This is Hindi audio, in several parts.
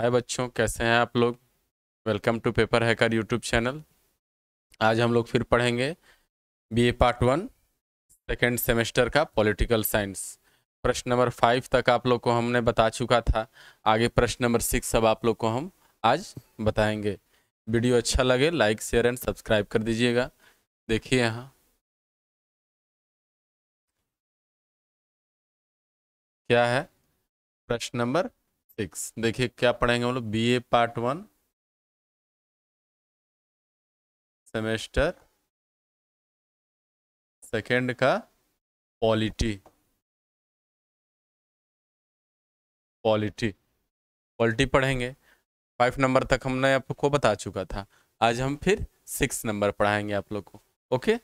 हाय बच्चों, कैसे हैं आप लोग। Welcome to paper hacker YouTube channel. आज हम लोग फिर पढ़ेंगे BA part one second semester का पॉलिटिकल साइंस। प्रश्न नंबर 5 तक आप लोग को हमने बता चुका था, आगे प्रश्न नंबर 6 अब आप लोग को हम आज बताएंगे। वीडियो अच्छा लगे लाइक शेयर एंड सब्सक्राइब कर दीजिएगा। देखिए यहाँ क्या है, प्रश्न नंबर 6। देखिए क्या पढ़ेंगे हम लोग, बीए पार्ट 1 सेमेस्टर सेकेंड का पॉलिटी पढ़ेंगे। 5 नंबर तक हमने आपको बता चुका था, आज हम फिर 6 नंबर पढ़ाएंगे आप लोग को। ओके,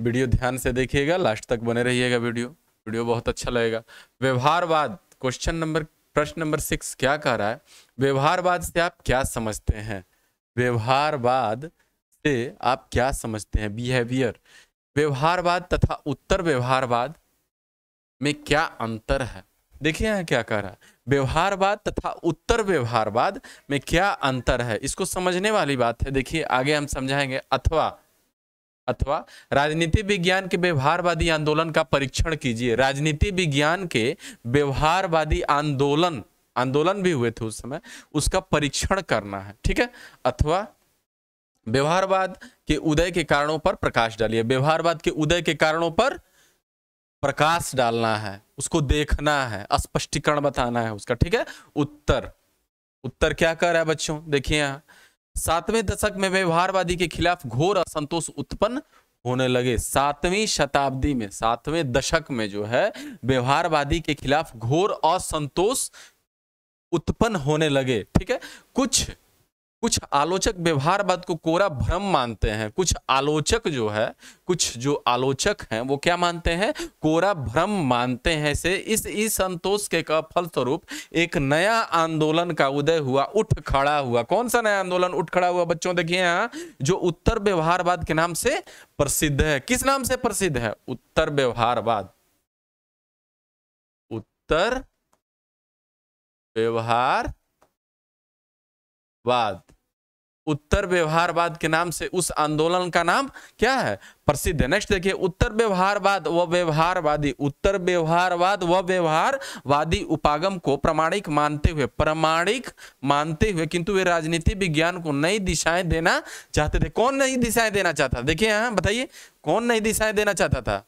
वीडियो ध्यान से देखिएगा, लास्ट तक बने रहिएगा, वीडियो बहुत अच्छा लगेगा। व्यवहारवाद क्वेश्चन नंबर, प्रश्न नंबर 6 क्या कह रहा है, व्यवहारवाद से आप क्या समझते हैं। व्यवहारवाद से आप क्या समझते हैं, बिहेवियर। व्यवहारवाद तथा उत्तर व्यवहारवाद में क्या अंतर है। देखिए यहाँ क्या कह रहा है, व्यवहारवाद तथा उत्तर व्यवहारवाद में क्या अंतर है, इसको समझने वाली बात है। देखिए आगे हम समझाएंगे। अथवा राजनीति विज्ञान के व्यवहारवादी आंदोलन का परीक्षण कीजिए। राजनीति विज्ञान के व्यवहारवादी आंदोलन भी हुए थे उस समय, उसका परीक्षण करना है, ठीक है। अथवा व्यवहारवाद के उदय के कारणों पर प्रकाश डालिए। व्यवहारवाद के उदय के कारणों पर प्रकाश डालना है, उसको देखना है, स्पष्टीकरण बताना है उसका, ठीक है। उत्तर क्या कर रहा है बच्चों, देखिए यहाँ 7वें दशक में व्यवहारवादी के खिलाफ घोर असंतोष उत्पन्न होने लगे। 7वीं शताब्दी में, 7वें दशक में जो है व्यवहारवादी के खिलाफ घोर असंतोष उत्पन्न होने लगे, ठीक है। कुछ आलोचक व्यवहारवाद को कोरा भ्रम मानते हैं। कुछ जो आलोचक हैं वो क्या मानते हैं, कोरा भ्रम मानते हैं। से इस संतोष के फलस्वरूप एक नया आंदोलन का उदय हुआ, उठ खड़ा हुआ। कौन सा नया आंदोलन उठ खड़ा हुआ बच्चों, देखिए यहाँ, जो उत्तर व्यवहारवाद के नाम से प्रसिद्ध है। किस नाम से प्रसिद्ध है, उत्तर व्यवहारवाद। उत्तर व्यवहारवाद, उत्तर व्यवहारवाद के नाम से उस आंदोलन का नाम क्या है, प्रसिद्ध है। नेक्स्ट देखिए, उत्तर व्यवहारवाद व व्यवहारवादी, उत्तर व्यवहारवाद व व्यवहारवादी उपागम को प्रामाणिक मानते हुए किंतु वे राजनीति विज्ञान को नई दिशाएं देना चाहते थे। कौन नई दिशाएं देना चाहता था, देखिए यहाँ बताइए कौन नई दिशाएं देना चाहता था,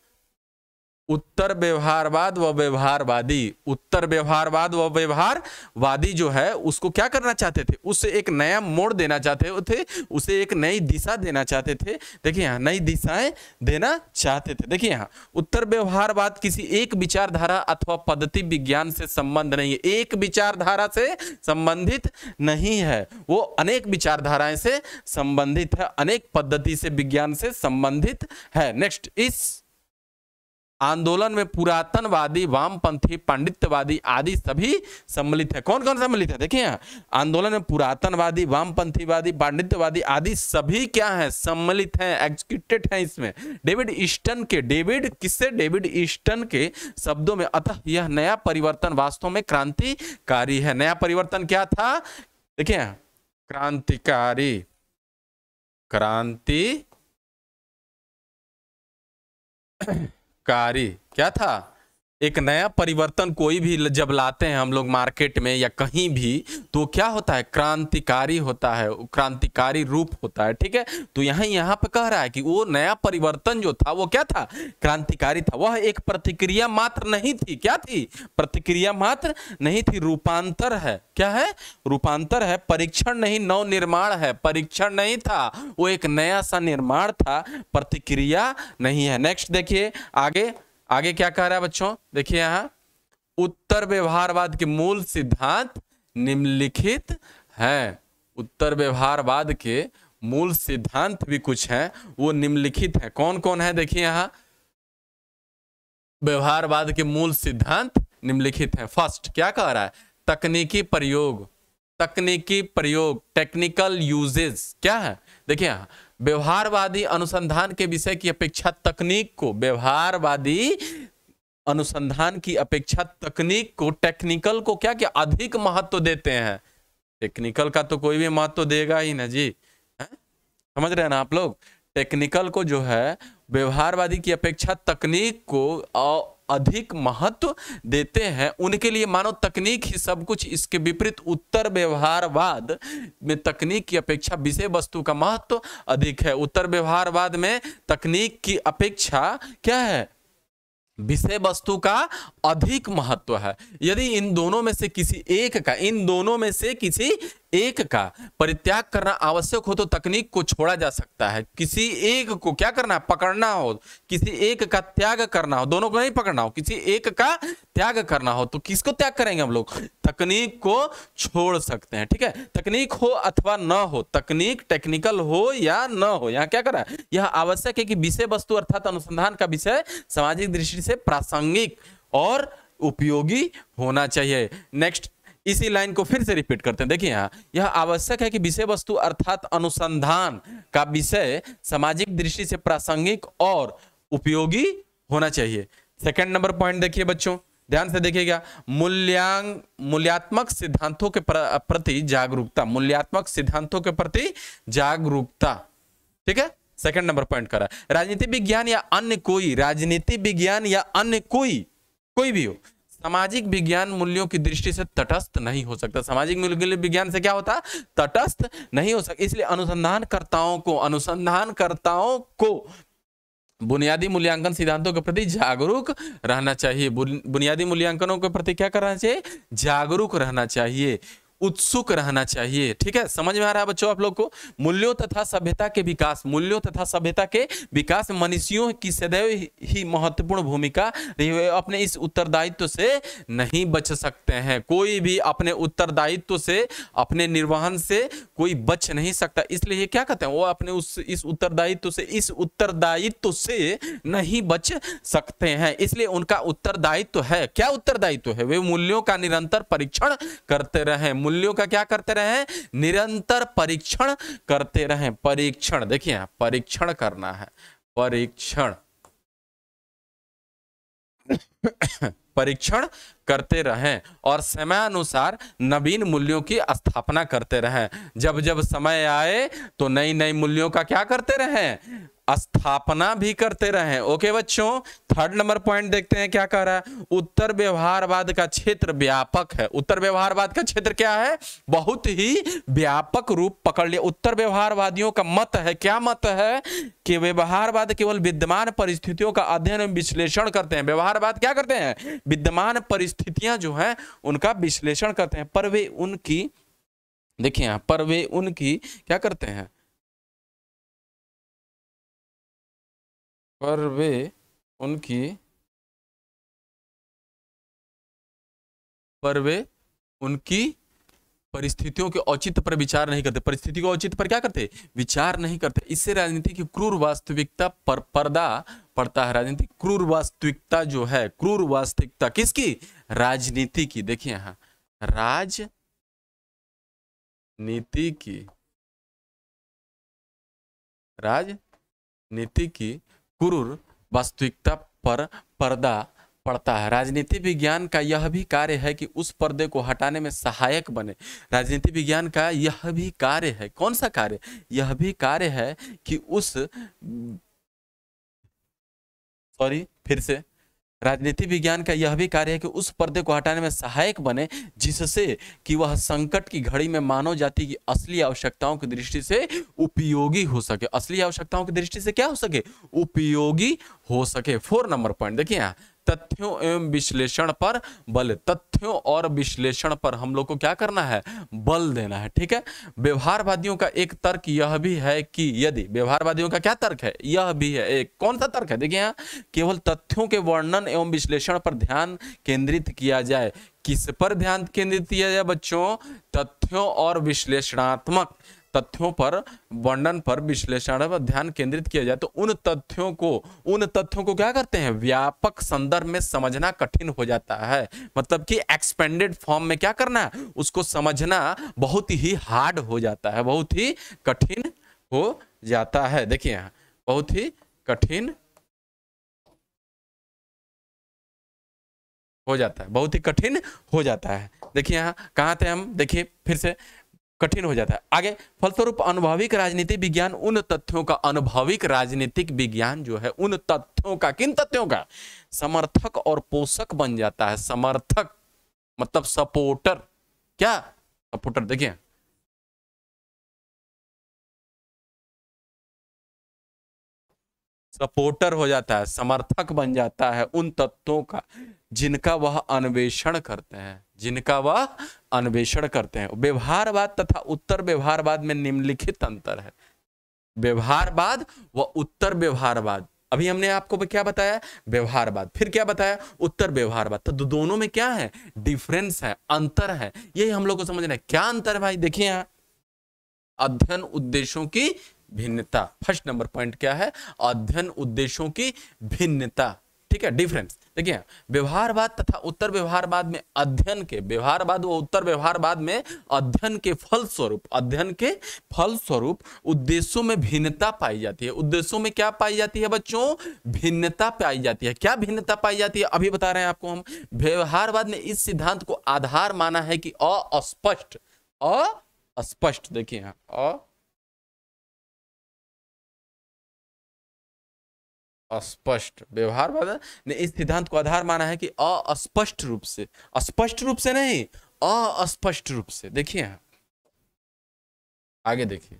उत्तर व्यवहारवाद व व्यवहारवादी। उत्तर व्यवहारवाद व व्यवहारवादी जो है उसको क्या करना चाहते थे, उसे एक नया मोड़ देना चाहते थे, उसे एक नई दिशा देना चाहते थे। देखिए यहाँ नई दिशाएं देना चाहते थे। देखिए यहाँ, उत्तर व्यवहारवाद किसी एक विचारधारा अथवा पद्धति विज्ञान से संबंध नहीं है, एक विचारधारा से संबंधित नहीं है, वो अनेक विचारधाराएं से संबंधित है, अनेक पद्धति से विज्ञान से संबंधित है। नेक्स्ट, इस आंदोलन में पुरातनवादी वामपंथी पांडित्यवादी आदि सभी सम्मिलित है। कौन कौन सम्मिलित है, देखिए यहाँ आंदोलन में पुरातनवादी वामपंथीवादी पांडित्यवादी आदि सभी क्या है, सम्मिलित हैं, एग्जीक्यूटेड हैं इसमें। डेविड ईस्टन के, डेविड ईस्टन के शब्दों में, अतः यह नया परिवर्तन वास्तव में क्रांतिकारी है। नया परिवर्तन क्या था, देखिए यहाँ क्रांतिकारी क्या था। एक नया परिवर्तन कोई भी जब लाते हैं हम लोग मार्केट में या कहीं भी, तो क्या होता है, क्रांतिकारी होता है, क्रांतिकारी रूप होता है, ठीक है। तो यहाँ पे कह रहा है कि वो नया परिवर्तन जो था वो क्या था, क्रांतिकारी था। वह एक प्रतिक्रिया मात्र नहीं थी, क्या थी, प्रतिक्रिया मात्र नहीं थी, रूपांतर है। क्या है, रूपांतर है, परीक्षण नहीं, नव निर्माण है। परीक्षण नहीं था, वो एक नया सा निर्माण था, प्रतिक्रिया नहीं है। नेक्स्ट देखिए आगे क्या कह रहा है बच्चों, देखिए यहाँ, उत्तर व्यवहारवाद के मूल सिद्धांत निम्नलिखित हैं। उत्तर व्यवहारवाद के मूल सिद्धांत भी कुछ हैं, वो निम्नलिखित हैं। कौन कौन है, देखिए यहाँ व्यवहारवाद के मूल सिद्धांत निम्नलिखित हैं। फर्स्ट क्या कह रहा है, तकनीकी प्रयोग, टेक्निकल यूजेस क्या है। देखिए यहाँ, व्यवहारवादी अनुसंधान के विषय की अपेक्षा तकनीक को, व्यवहारवादी अनुसंधान की अपेक्षा तकनीक को, टेक्निकल को क्या अधिक महत्व देते हैं, टेक्निकल का तो कोई भी महत्व देगा ही ना जी, समझ रहे हैं ना आप लोग। टेक्निकल को जो है व्यवहारवादी की अपेक्षा तकनीक को अधिक महत्व देते हैं, उनके लिए मानो तकनीक ही सब कुछ। इसके विपरीत उत्तर व्यवहारवाद में तकनीक की अपेक्षा विषय वस्तु का महत्व अधिक है। उत्तर व्यवहारवाद में तकनीक की अपेक्षा क्या है, विषय वस्तु का अधिक महत्व है। यदि इन दोनों में से किसी एक का परित्याग करना आवश्यक हो तो तकनीक को छोड़ा जा सकता है। किसी एक को क्या करना, पकड़ना हो, किसी एक का त्याग करना हो, दोनों को नहीं पकड़ना हो, किसी एक का त्याग करना हो तो किसको त्याग करेंगे हम लोग, तकनीक को छोड़ सकते हैं। ठीक है, तकनीक हो अथवा ना हो, तकनीक टेक्निकल हो या ना हो, यहाँ क्या करा, यह आवश्यक है कि विषय वस्तु अर्थात अनुसंधान का विषय सामाजिक दृष्टि से प्रासंगिक और उपयोगी होना चाहिए। नेक्स्ट, इसी लाइन को फिर से रिपीट करते हैं, देखिए यहाँ, यह आवश्यक है कि विषय वस्तु अर्थात अनुसंधान का विषय सामाजिक दृष्टि से प्रासंगिक और उपयोगी होना चाहिए। सेकंड नंबर पॉइंट देखिए बच्चों, ध्यान से देखिएगा, मूल्यात्मक सिद्धांतों के प्रति जागरूकता, मूल्यात्मक सिद्धांतों के प्रति जागरूकता। ठीक है, सेकंड नंबर पॉइंट करा, राजनीति विज्ञान या अन्य कोई, राजनीति विज्ञान या अन्य कोई भी हो, सामाजिक विज्ञान मूल्यों की दृष्टि से तटस्थ नहीं हो सकता। सामाजिक मूल्य विज्ञान से क्या होता है, तटस्थ नहीं हो सकता। इसलिए अनुसंधानकर्ताओं को बुनियादी मूल्यांकन सिद्धांतों के प्रति जागरूक रहना चाहिए, बुनियादी मूल्यांकनों के प्रति क्या करना चाहिए, जागरूक रहना चाहिए, उत्सुक रहना चाहिए। ठीक है, समझ में आ रहा है बच्चों आप लोग को। मूल्यों तथा सभ्यता के विकास, मूल्यों तथा सभ्यता के विकास मनुष्यों की सदैव ही महत्वपूर्ण भूमिका रही है। अपने इस उत्तरदायित्व से नहीं बच सकते हैं, कोई भी अपने उत्तरदायित्व से, अपने निर्वहन से कोई बच नहीं सकता। इसलिए क्या कहते हैं, वो अपने इस उत्तरदायित्व से नहीं बच सकते हैं। इसलिए उनका उत्तरदायित्व है, क्या उत्तरदायित्व है, वे मूल्यों का निरंतर परीक्षण करते रहे, मूल्यों का क्या करते रहे, निरंतर परीक्षण करते रहे। परीक्षण देखिए, परीक्षण करना है, परीक्षण परीक्षण करते रहें और समय अनुसार नवीन मूल्यों की स्थापना करते रहें। जब जब समय आए तो नई नई मूल्यों का क्या करते रहें, स्थापना भी करते रहें। ओके बच्चों, थर्ड नंबर पॉइंट देखते हैं क्या कह रहा है, उत्तर व्यवहारवाद का क्षेत्र व्यापक है। उत्तर व्यवहारवाद का क्षेत्र क्या है, बहुत ही व्यापक रूप पकड़ लिया। उत्तर व्यवहारवादियों का मत है, क्या मत है, कि व्यवहारवाद केवल विद्यमान परिस्थितियों का अध्ययन एवं विश्लेषण करते हैं। व्यवहारवाद क्या करते हैं, विद्यमान परिस्थितियां जो है उनका विश्लेषण करते हैं, पर वे उनकी, देखिए यहाँ, पर वे उनकी क्या करते हैं, पर वे उनकी परिस्थितियों के औचित्य पर विचार नहीं करते, परिस्थिति के औचित्य पर क्या करते, विचार नहीं करते। इससे राजनीति की क्रूर वास्तविकता पर पर्दा पड़ता है। राजनीति क्रूर वास्तविकता जो है, क्रूर वास्तविकता किसकी, राजनीति की, देखिए यहाँ, राजनीति की क्रूर वास्तविकता पर पर्दा पड़ता है। राजनीति विज्ञान का यह भी कार्य है कि उस पर्दे को हटाने में सहायक बने। राजनीति विज्ञान का यह भी कार्य है, कौन सा कार्य, यह भी कार्य है कि राजनीति विज्ञान का यह भी कार्य है कि उस पर्दे को हटाने में सहायक बने जिससे कि वह संकट की घड़ी में मानव जाति की असली आवश्यकताओं की दृष्टि से उपयोगी हो सके। असली आवश्यकताओं की दृष्टि से क्या हो सके, उपयोगी हो सके। 4 नंबर पॉइंट देखिए यहाँ, तथ्यों एवं विश्लेषण पर बल। तथ्यों और विश्लेषण पर हम लोग को क्या करना है, बल देना है। ठीक है, व्यवहारवादियों का एक तर्क यह भी है कि यदि, व्यवहारवादियों का क्या तर्क है, यह भी है एक, कौन सा तर्क है, देखिए यहाँ, केवल तथ्यों के वर्णन एवं विश्लेषण पर ध्यान केंद्रित किया जाए। किस पर ध्यान केंद्रित किया जाए बच्चों, तथ्यों और विश्लेषणात्मक, तथ्यों पर, वर्णन पर, विश्लेषण पर ध्यान केंद्रित किया जाए तो उन तथ्यों को क्या करते हैं, व्यापक संदर्भ में समझना कठिन हो जाता है। मतलब कि एक्सपेंडेड फॉर्म में क्या करना है, उसको समझना बहुत ही हार्ड हो जाता है, बहुत ही कठिन हो जाता है। देखिए यहाँ, बहुत ही कठिन हो जाता है, बहुत ही कठिन हो जाता है। देखिए यहाँ कहाँ थे हम, देखिए फिर से, कठिन हो जाता है। आगे फलस्वरूप अनुभविक राजनीतिक विज्ञान उन तथ्यों का अनुभविक राजनीतिक विज्ञान जो है उन तथ्यों का, किन तथ्यों का, समर्थक और पोषक बन जाता है। समर्थक मतलब सपोर्टर, क्या सपोर्टर, देखिए सपोर्टर हो जाता है, समर्थक बन जाता है उन तत्वों का जिनका वह अन्वेषण करते हैं, जिनका वह अन्वेषण करते हैं। व्यवहारवाद तथा उत्तर व्यवहारवाद में निम्नलिखित अंतर है। व्यवहारवाद व उत्तर व्यवहारवाद, अभी हमने आपको क्या बताया, व्यवहारवाद, फिर क्या बताया, उत्तर व्यवहारवाद, तो दोनों में क्या है, डिफरेंस है, अंतर है, यही हम लोग को समझना है। क्या अंतर है भाई, देखिए यहाँ अध्ययन उद्देश्यों की भिन्नता, फर्स्ट नंबर पॉइंट क्या है, अध्ययन उद्देश्यों की भिन्नता, ठीक है, डिफरेंस। देखिए व्यवहारवाद तथा उत्तर व्यवहारवाद में अध्ययन के, व्यवहारवाद व उत्तर व्यवहारवाद में अध्ययन के फलस्वरूप, अध्ययन के फलस्वरूप उद्देश्यों में भिन्नता पाई जाती है। उद्देश्यों में क्या पाई जाती है बच्चों, भिन्नता पाई जाती है। क्या भिन्नता पाई जाती है, अभी बता रहे हैं आपको हम। व्यवहारवाद ने इस सिद्धांत को आधार माना है कि अस्पष्ट, अस्पष्ट, देखिए यहाँ अस्पष्ट, व्यवहारवाद ने इस सिद्धांत को आधार माना है कि अस्पष्ट रूप से, स्पष्ट रूप से नहीं, अस्पष्ट रूप से। देखिए यहाँ आगे देखिए,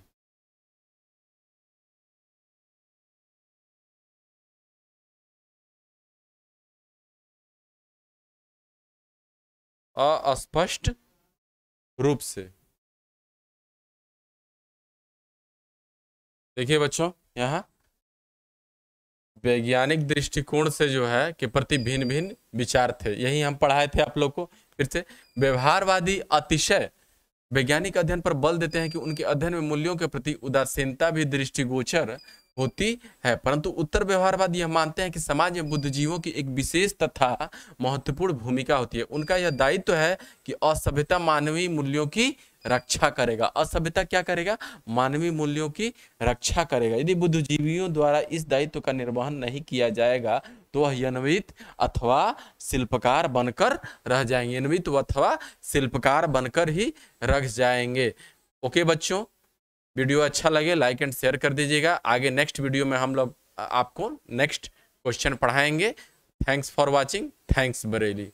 अस्पष्ट रूप से, देखिए बच्चों यहाँ वैज्ञानिक दृष्टिकोण से जो है कि प्रति भिन्न भिन्न विचार थे, यही हम पढ़ाए थे आप लोग को। फिर से व्यवहारवादी अतिशय वैज्ञानिक अध्ययन पर बल देते हैं कि उनके अध्ययन में मूल्यों के प्रति उदासीनता भी दृष्टिगोचर होती है, परंतु उत्तर व्यवहारवाद यह मानते हैं कि समाज में बुद्धिजीवों की एक विशेष तथा महत्वपूर्ण भूमिका होती है। उनका यह दायित्व है कि असभ्यता मानवीय मूल्यों की रक्षा करेगा, असभ्यता क्या करेगा, मानवीय मूल्यों की रक्षा करेगा। यदि बुद्धिजीवियों द्वारा इस दायित्व का निर्वहन नहीं किया जाएगा तो वह यन्वित अथवा शिल्पकार बनकर रह जाएंगे, यन्वित अथवा शिल्पकार बनकर ही रह जाएंगे। ओके बच्चों, वीडियो अच्छा लगे लाइक एंड शेयर कर दीजिएगा। आगे नेक्स्ट वीडियो में हम लोग आपको नेक्स्ट क्वेश्चन पढ़ाएंगे। Thanks for watching, thanks Bareilly.